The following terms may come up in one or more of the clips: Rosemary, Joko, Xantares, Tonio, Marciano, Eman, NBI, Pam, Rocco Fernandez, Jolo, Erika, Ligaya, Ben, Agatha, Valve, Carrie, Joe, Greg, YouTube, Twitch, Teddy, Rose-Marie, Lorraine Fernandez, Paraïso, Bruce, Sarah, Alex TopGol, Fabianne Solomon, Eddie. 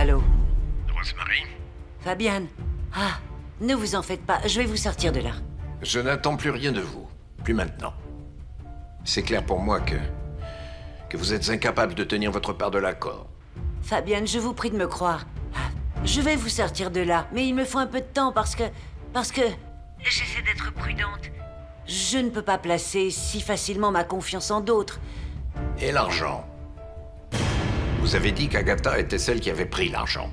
Allô? Rose-Marie? Fabienne? Ah, ne vous en faites pas, je vais vous sortir de là. Je n'attends plus rien de vous. Plus maintenant. C'est clair pour moi que vous êtes incapable de tenir votre part de l'accord. Fabienne, je vous prie de me croire. Je vais vous sortir de là, mais il me faut un peu de temps parce que... J'essaie d'être prudente. Je ne peux pas placer si facilement ma confiance en d'autres. Et l'argent? Vous avez dit qu'Agatha était celle qui avait pris l'argent.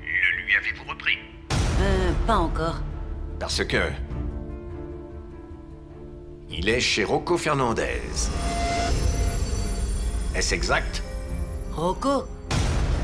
Le lui avez-vous repris? Pas encore. Parce que... il est chez Rocco Fernandez. Est-ce exact? Rocco?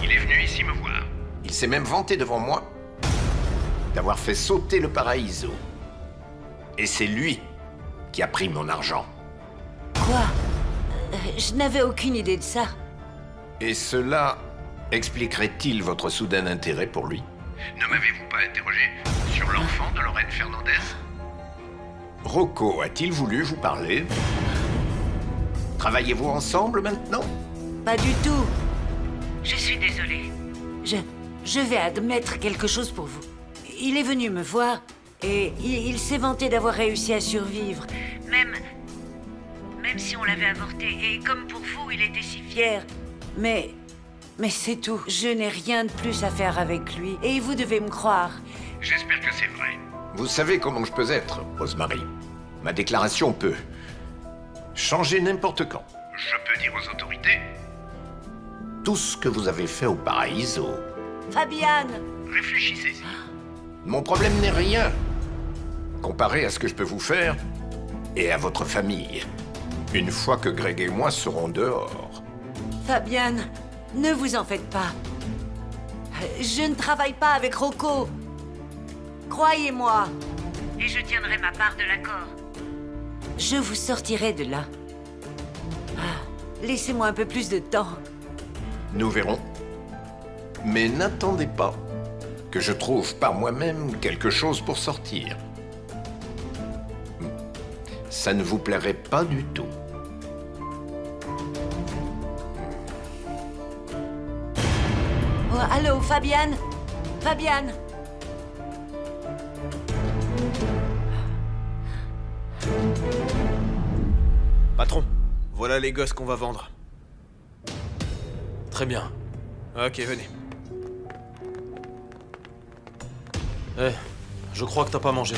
Il est venu ici me voir. Il s'est même vanté devant moi d'avoir fait sauter le Paraïso. Et c'est lui qui a pris mon argent. Quoi? Je n'avais aucune idée de ça. Et cela expliquerait-il votre soudain intérêt pour lui? Ne m'avez-vous pas interrogé sur l'enfant de Lorraine Fernandez? Rocco a-t-il voulu vous parler? Travaillez-vous ensemble maintenant? Pas du tout. Je suis désolée. Je vais admettre quelque chose pour vous. Il est venu me voir et il s'est vanté d'avoir réussi à survivre. Même si on l'avait avorté. Et comme pour vous, il était si fier. Mais c'est tout. Je n'ai rien de plus à faire avec lui. Et vous devez me croire. J'espère que c'est vrai. Vous savez comment je peux être, Rosemary. Ma déclaration peut changer n'importe quand. Je peux dire aux autorités tout ce que vous avez fait au Paraïso. Fabienne! Réfléchissez-y. Mon problème n'est rien comparé à ce que je peux vous faire et à votre famille, une fois que Greg et moi serons dehors. Fabienne, ne vous en faites pas. Je ne travaille pas avec Rocco. Croyez-moi. Et je tiendrai ma part de l'accord. Je vous sortirai de là. Laissez-moi un peu plus de temps. Nous verrons. Mais n'attendez pas que je trouve par moi-même quelque chose pour sortir. Ça ne vous plairait pas du tout. Oh, allô, Fabienne? Fabienne? Patron, voilà les gosses qu'on va vendre. Très bien. Ok, venez. Je crois que t'as pas mangé.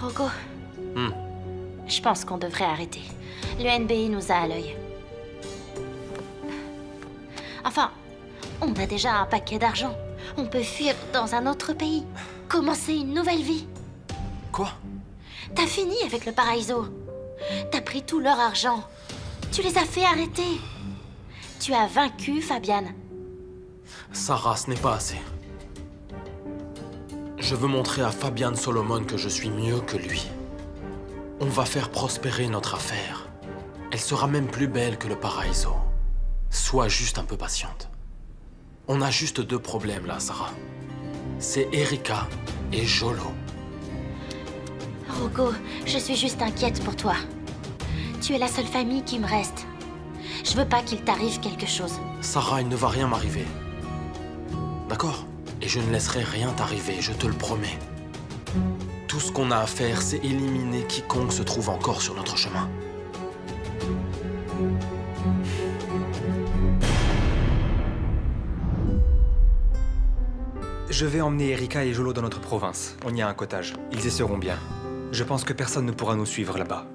Rocco. Je pense qu'on devrait arrêter. Le NBI nous a à l'œil. Enfin, on a déjà un paquet d'argent. On peut fuir dans un autre pays. Commencer une nouvelle vie. Quoi? T'as fini avec le Paraïso. T'as pris tout leur argent. Tu les as fait arrêter. Tu as vaincu Fabienne. Sarah, ce n'est pas assez. Je veux montrer à Fabianne Solomon que je suis mieux que lui. On va faire prospérer notre affaire. Elle sera même plus belle que le Paraïso. Sois juste un peu patiente. On a juste deux problèmes là, Sarah. C'est Erika et Jolo. Rocco, je suis juste inquiète pour toi. Tu es la seule famille qui me reste. Je veux pas qu'il t'arrive quelque chose. Sarah, il ne va rien m'arriver. D'accord? Et je ne laisserai rien t'arriver, je te le promets. Tout ce qu'on a à faire, c'est éliminer quiconque se trouve encore sur notre chemin. Je vais emmener Erika et Jolo dans notre province. On y a un cottage. Ils y seront bien. Je pense que personne ne pourra nous suivre là-bas.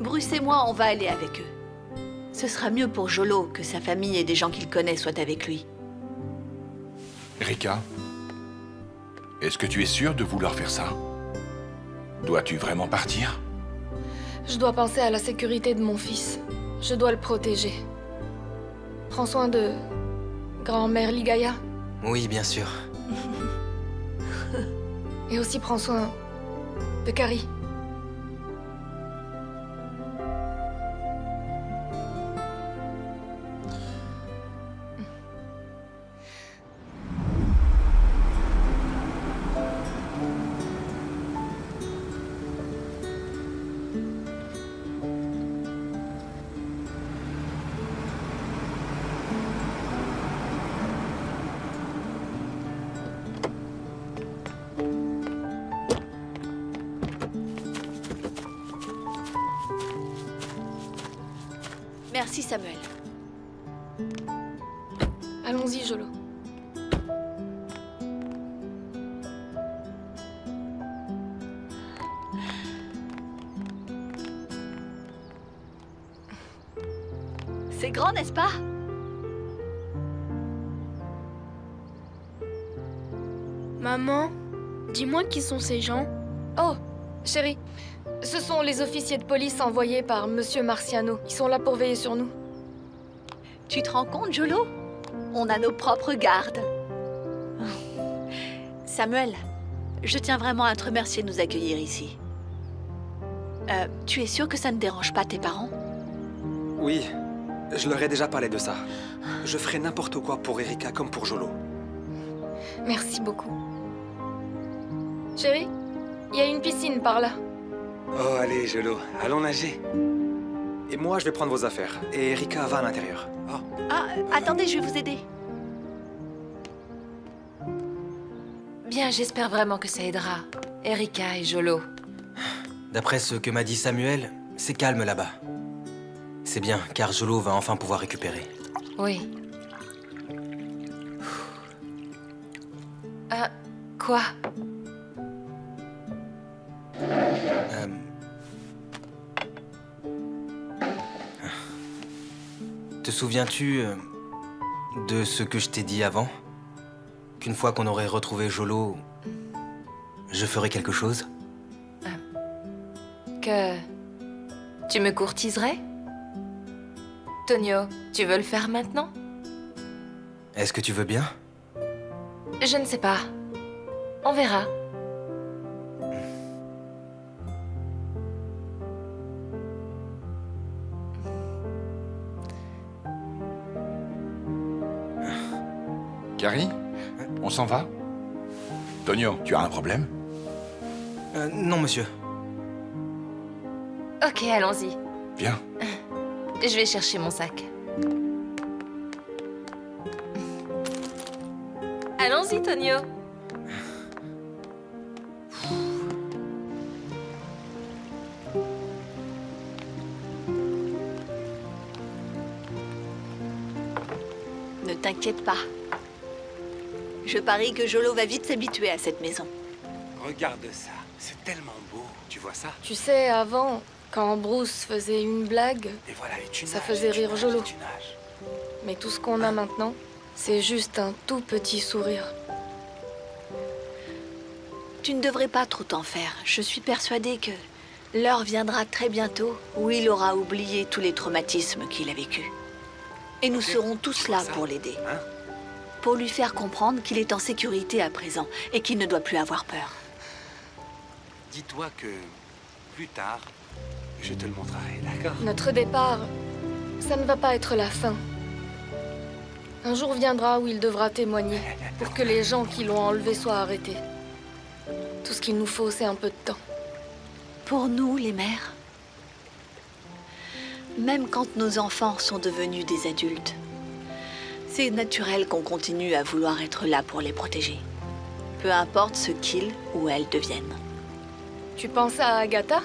Bruce et moi, on va aller avec eux. Ce sera mieux pour Jolo que sa famille et des gens qu'il connaît soient avec lui. Erika, est-ce que tu es sûre de vouloir faire ça? Dois-tu vraiment partir? Je dois penser à la sécurité de mon fils. Je dois le protéger. Prends soin de... grand-mère Ligaya? Oui, bien sûr. Et aussi prends soin... de Carrie. Merci, Samuel. Allons-y, Jolo. C'est grand, n'est-ce pas? Maman, dis-moi qui sont ces gens. Oh, chérie, ce sont les officiers de police envoyés par Monsieur Marciano. Ils sont là pour veiller sur nous. Tu te rends compte, Jolo? On a nos propres gardes. Samuel, je tiens vraiment à te remercier de nous accueillir ici. Tu es sûr que ça ne dérange pas tes parents? Oui. Je leur ai déjà parlé de ça. Je ferai n'importe quoi pour Erika comme pour Jolo. Merci beaucoup. Chérie, il y a une piscine par là. Oh, allez, Jolo, allons nager. Et moi, je vais prendre vos affaires. Et Erika va à l'intérieur. Oh. Ah, attendez, je vais vous aider. Bien, j'espère vraiment que ça aidera. Erika et Jolo. D'après ce que m'a dit Samuel, c'est calme là-bas. C'est bien, car Jolo va enfin pouvoir récupérer. Oui. Quoi? Te souviens-tu de ce que je t'ai dit avant? Qu'une fois qu'on aurait retrouvé Jolo, je ferais quelque chose? Que... tu me courtiserais? Tonio, tu veux le faire maintenant? Est-ce que tu veux bien? Je ne sais pas. On verra. Carrie, on s'en va? Tonio, tu as un problème? Non, monsieur. Ok, allons-y. Viens. Je vais chercher mon sac. Allons-y, Tonio. Ne t'inquiète pas. Je parie que Jolo va vite s'habituer à cette maison. Regarde ça, c'est tellement beau. Tu vois ça? Tu sais, avant... quand Bruce faisait une blague, ça faisait rire Jolo. Mais tout ce qu'on a maintenant, c'est juste un tout petit sourire. Tu ne devrais pas trop t'en faire. Je suis persuadée que l'heure viendra très bientôt où il aura oublié tous les traumatismes qu'il a vécus. Et nous serons tous là pour l'aider. Pour lui faire comprendre qu'il est en sécurité à présent et qu'il ne doit plus avoir peur. Dis-toi que plus tard... je te le montrerai, d'accord? Notre départ, ça ne va pas être la fin. Un jour viendra où il devra témoigner pour que les gens qui l'ont enlevé soient arrêtés. Tout ce qu'il nous faut, c'est un peu de temps. Pour nous, les mères, même quand nos enfants sont devenus des adultes, c'est naturel qu'on continue à vouloir être là pour les protéger. Peu importe ce qu'ils ou elles deviennent. Tu penses à Agatha ?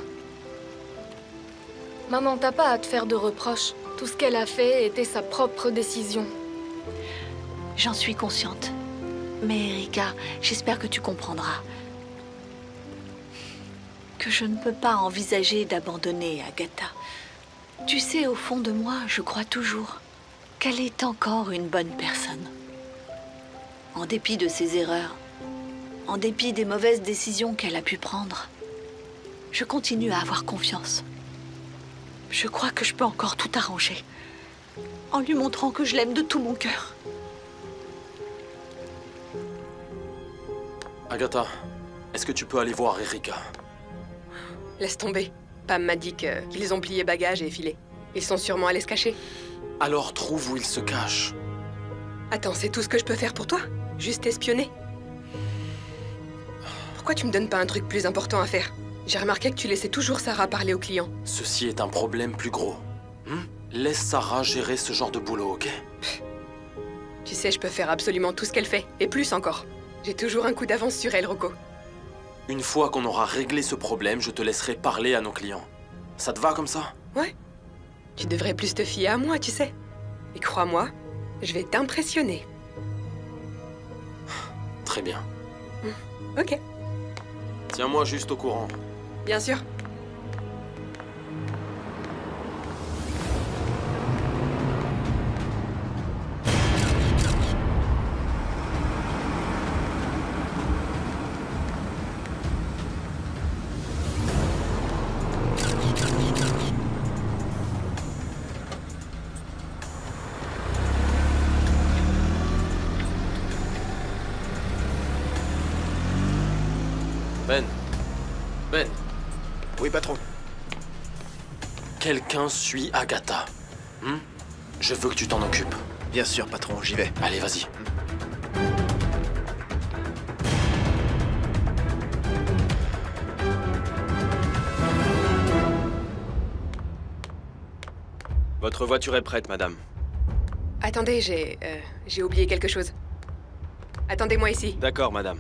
Maman, t'as pas à te faire de reproches. Tout ce qu'elle a fait était sa propre décision. J'en suis consciente. Mais Erika, j'espère que tu comprendras que je ne peux pas envisager d'abandonner Agatha. Tu sais, au fond de moi, je crois toujours qu'elle est encore une bonne personne. En dépit de ses erreurs, en dépit des mauvaises décisions qu'elle a pu prendre, je continue à avoir confiance. Je crois que je peux encore tout arranger, en lui montrant que je l'aime de tout mon cœur. Agatha, est-ce que tu peux aller voir Erika? Laisse tomber. Pam m'a dit qu'ils ont plié bagages et filé. Ils sont sûrement allés se cacher. Alors trouve où ils se cachent. Attends, c'est tout ce que je peux faire pour toi? Juste espionner? Pourquoi tu me donnes pas un truc plus important à faire? J'ai remarqué que tu laissais toujours Sarah parler aux clients. Ceci est un problème plus gros. Laisse Sarah gérer ce genre de boulot, ok? Tu sais, je peux faire absolument tout ce qu'elle fait, et plus encore. J'ai toujours un coup d'avance sur elle, Rocco. Une fois qu'on aura réglé ce problème, je te laisserai parler à nos clients. Ça te va comme ça? Ouais. Tu devrais plus te fier à moi, tu sais. Et crois-moi, je vais t'impressionner. Très bien. Ok. Tiens-moi juste au courant. Bien sûr. Patron. Quelqu'un suit Agatha. Je veux que tu t'en occupes. Bien sûr, patron, j'y vais. Allez, vas-y. Votre voiture est prête, madame. Attendez, j'ai oublié quelque chose. Attendez-moi ici. D'accord, madame.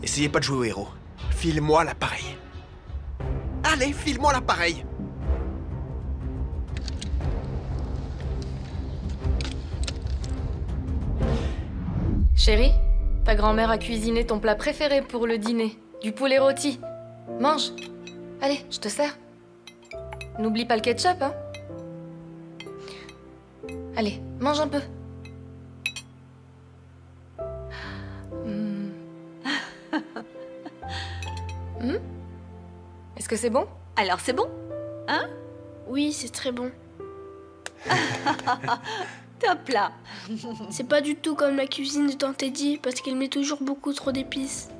N'essayez pas de jouer au héros. File-moi l'appareil. Allez, file-moi l'appareil. Chérie, ta grand-mère a cuisiné ton plat préféré pour le dîner. Du poulet rôti. Mange. Allez, je te sers. N'oublie pas le ketchup, hein. Allez, mange un peu. Est-ce que c'est bon? Alors c'est bon? Hein? Oui, c'est très bon. Top là. C'est pas du tout comme la cuisine de Tante Teddy, parce qu'elle met toujours beaucoup trop d'épices.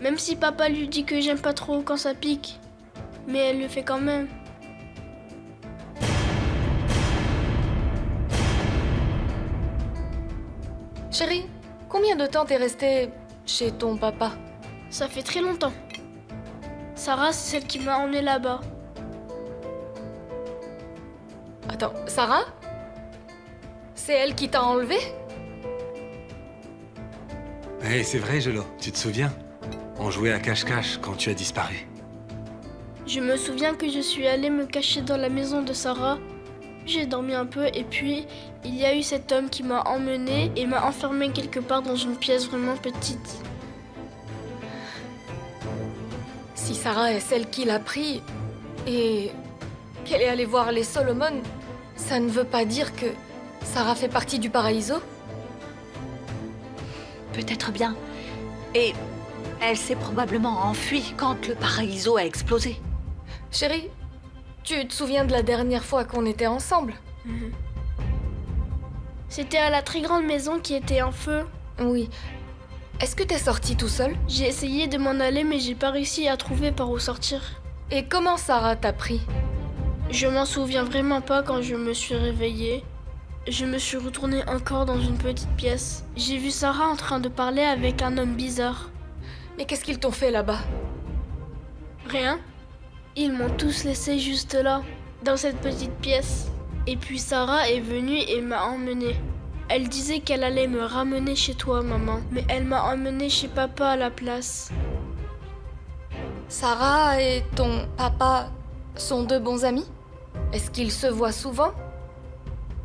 Même si papa lui dit que j'aime pas trop quand ça pique, mais elle le fait quand même. Chérie, combien de temps t'es restée chez ton papa? Ça fait très longtemps. Sarah, c'est celle qui m'a emmenée là-bas. Attends, Sarah? C'est elle qui t'a enlevée? Hey, c'est vrai, Jolo. Tu te souviens? On jouait à cache-cache quand tu as disparu. Je me souviens que je suis allée me cacher dans la maison de Sarah. J'ai dormi un peu et puis il y a eu cet homme qui m'a emmenée et m'a enfermée quelque part dans une pièce vraiment petite. Si Sarah est celle qui l'a pris et qu'elle est allée voir les Solomon, ça ne veut pas dire que Sarah fait partie du Paraïso? Peut-être bien. Et elle s'est probablement enfuie quand le Paraïso a explosé. Chérie, tu te souviens de la dernière fois qu'on était ensemble? C'était à la très grande maison qui était en feu. Oui. Est-ce que t'es sortie tout seul? J'ai essayé de m'en aller, mais j'ai pas réussi à trouver par où sortir. Et comment Sarah t'a pris? Je m'en souviens vraiment pas quand je me suis réveillée. Je me suis retournée encore dans une petite pièce. J'ai vu Sarah en train de parler avec un homme bizarre. Mais qu'est-ce qu'ils t'ont fait là-bas? Rien. Ils m'ont tous laissée juste là, dans cette petite pièce. Et puis Sarah est venue et m'a emmenée. Elle disait qu'elle allait me ramener chez toi, maman. Mais elle m'a emmenée chez papa à la place. Sarah et ton papa sont deux bons amis? Est-ce qu'ils se voient souvent?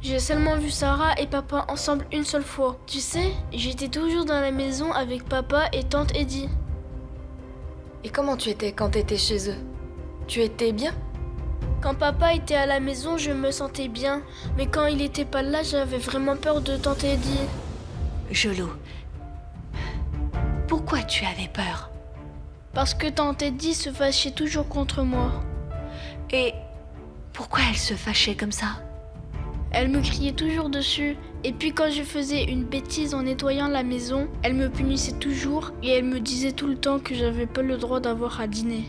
J'ai seulement vu Sarah et papa ensemble une seule fois. Tu sais, j'étais toujours dans la maison avec papa et tante Eddie. Et comment tu étais quand tu étais chez eux? Tu étais bien? Quand papa était à la maison, je me sentais bien. Mais quand il n'était pas là, j'avais vraiment peur de tante Eddie. Jolo, pourquoi tu avais peur? Parce que tante Eddie se fâchait toujours contre moi. Et pourquoi elle se fâchait comme ça? Elle me criait toujours dessus. Et puis quand je faisais une bêtise en nettoyant la maison, elle me punissait toujours. Et elle me disait tout le temps que j'avais pas le droit d'avoir à dîner.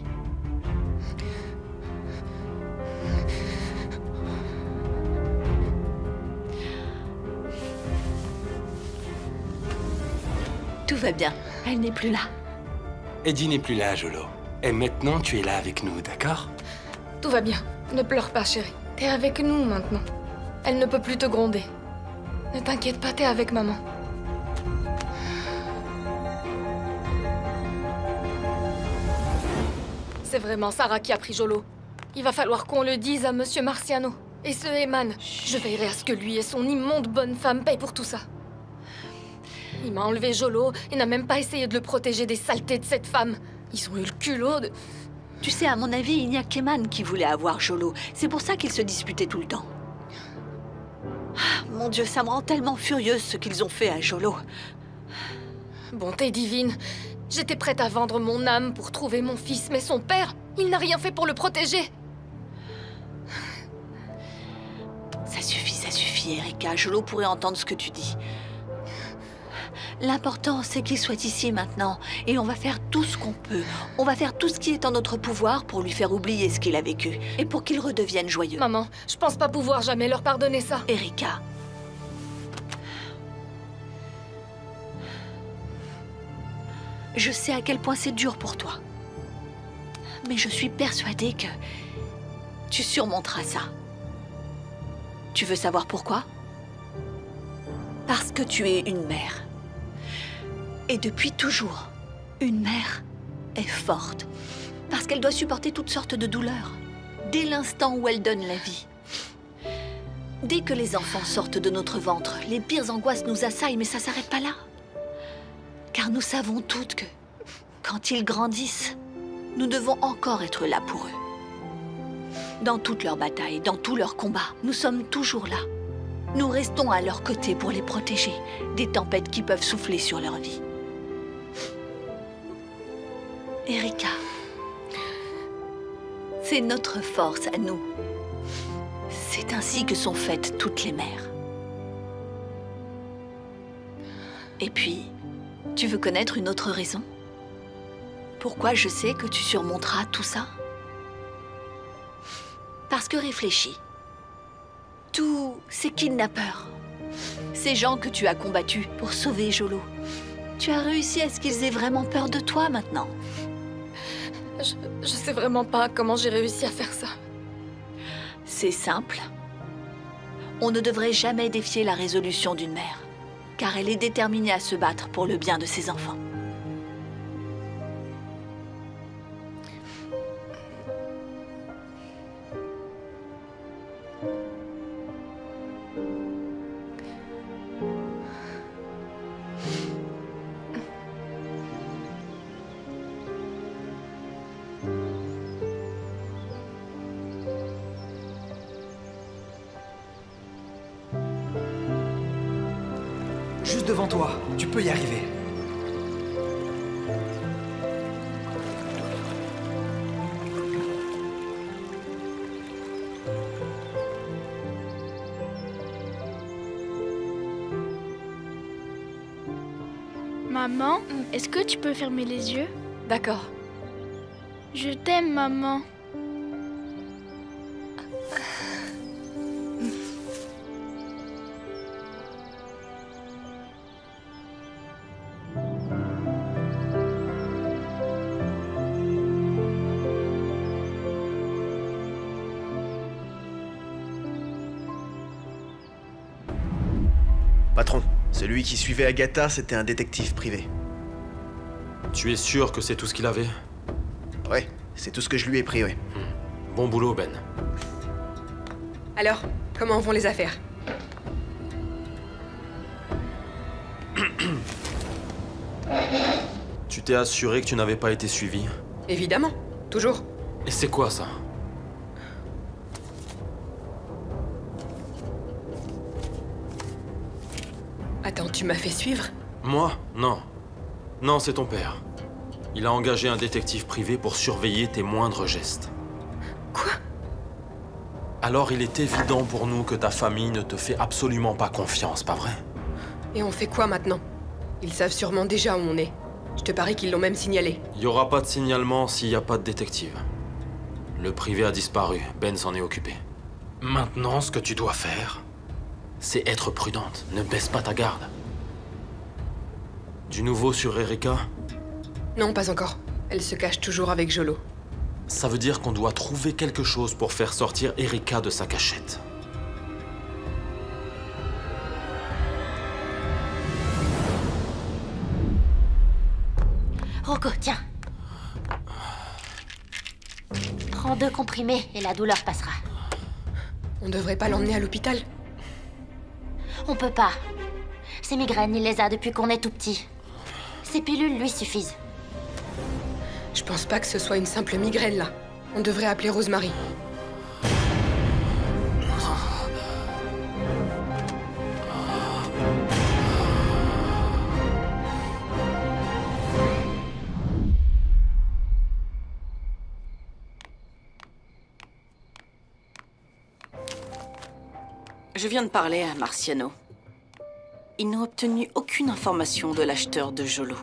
Tout va bien. Elle n'est plus là. Eddie n'est plus là, Jolo. Et maintenant, tu es là avec nous, d'accord? Tout va bien. Ne pleure pas, chérie. T'es avec nous, maintenant. Elle ne peut plus te gronder. Ne t'inquiète pas, t'es avec maman. C'est vraiment Sarah qui a pris Jolo. Il va falloir qu'on le dise à Monsieur Marciano. Et ce Eman. Chut. Je veillerai à ce que lui et son immonde bonne femme payent pour tout ça. Il m'a enlevé Jolo et n'a même pas essayé de le protéger des saletés de cette femme. Ils ont eu le culot de... Tu sais, à mon avis, il n'y a qu'Eman qui voulait avoir Jolo. C'est pour ça qu'ils se disputaient tout le temps. Ah, mon Dieu, ça me rend tellement furieuse ce qu'ils ont fait à Jolo. Bonté divine. J'étais prête à vendre mon âme pour trouver mon fils, mais son père, il n'a rien fait pour le protéger. Ça suffit, Erika. Jolo pourrait entendre ce que tu dis. L'important, c'est qu'il soit ici maintenant. Et on va faire tout ce qu'on peut. On va faire tout ce qui est en notre pouvoir pour lui faire oublier ce qu'il a vécu. Et pour qu'il redevienne joyeux. Maman, je pense pas pouvoir jamais leur pardonner ça. Erika. Je sais à quel point c'est dur pour toi. Mais je suis persuadée que tu surmonteras ça. Tu veux savoir pourquoi? Parce que tu es une mère. Et depuis toujours, une mère est forte. Parce qu'elle doit supporter toutes sortes de douleurs. Dès l'instant où elle donne la vie. Dès que les enfants sortent de notre ventre, les pires angoisses nous assaillent, mais ça s'arrête pas là. Car nous savons toutes que, quand ils grandissent, nous devons encore être là pour eux. Dans toutes leurs batailles, dans tous leurs combats, nous sommes toujours là. Nous restons à leur côté pour les protéger des tempêtes qui peuvent souffler sur leur vie. Erika, c'est notre force à nous. C'est ainsi que sont faites toutes les mères. Et puis... Tu veux connaître une autre raison? Pourquoi je sais que tu surmonteras tout ça? Parce que réfléchis. Tous ces kidnappeurs, ces gens que tu as combattus pour sauver Jolo, tu as réussi à ce qu'ils aient vraiment peur de toi maintenant. Je sais vraiment pas comment j'ai réussi à faire ça. C'est simple. On ne devrait jamais défier la résolution d'une mère. Car elle est déterminée à se battre pour le bien de ses enfants. Devant toi, tu peux y arriver. Maman, est-ce que tu peux fermer les yeux? D'accord. Je t'aime, maman. Celui qui suivait Agatha, c'était un détective privé. Tu es sûr que c'est tout ce qu'il avait? Ouais, c'est tout ce que je lui ai pris, ouais. Bon boulot, Ben. Alors, comment vont les affaires? Tu t'es assuré que tu n'avais pas été suivi? Évidemment, toujours. Et c'est quoi, ça? Attends, tu m'as fait suivre? Moi? Non. Non, c'est ton père. Il a engagé un détective privé pour surveiller tes moindres gestes. Quoi? Alors il est évident pour nous que ta famille ne te fait absolument pas confiance, pas vrai? Et on fait quoi maintenant? Ils savent sûrement déjà où on est. Je te parie qu'ils l'ont même signalé. Il n'y aura pas de signalement s'il n'y a pas de détective. Le privé a disparu, Ben s'en est occupé. Maintenant, ce que tu dois faire... c'est être prudente. Ne baisse pas ta garde. Du nouveau sur Erika? Non, pas encore. Elle se cache toujours avec Jolo. Ça veut dire qu'on doit trouver quelque chose pour faire sortir Erika de sa cachette. Rocco, tiens. Prends 2 comprimés et la douleur passera. On devrait pas l'emmener à l'hôpital? On peut pas. Ses migraines, il les a depuis qu'on est tout petit. Ses pilules lui suffisent. Je pense pas que ce soit une simple migraine, là. On devrait appeler Rosemary. Je viens de parler à Marciano. Ils n'ont obtenu aucune information de l'acheteur de Jolo.